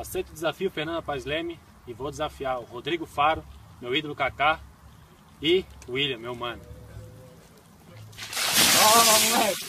Aceito o desafio Fernanda Paz Leme e vou desafiar o Rodrigo Faro, meu ídolo Kaká, e o William, meu mano. Toma, moleque!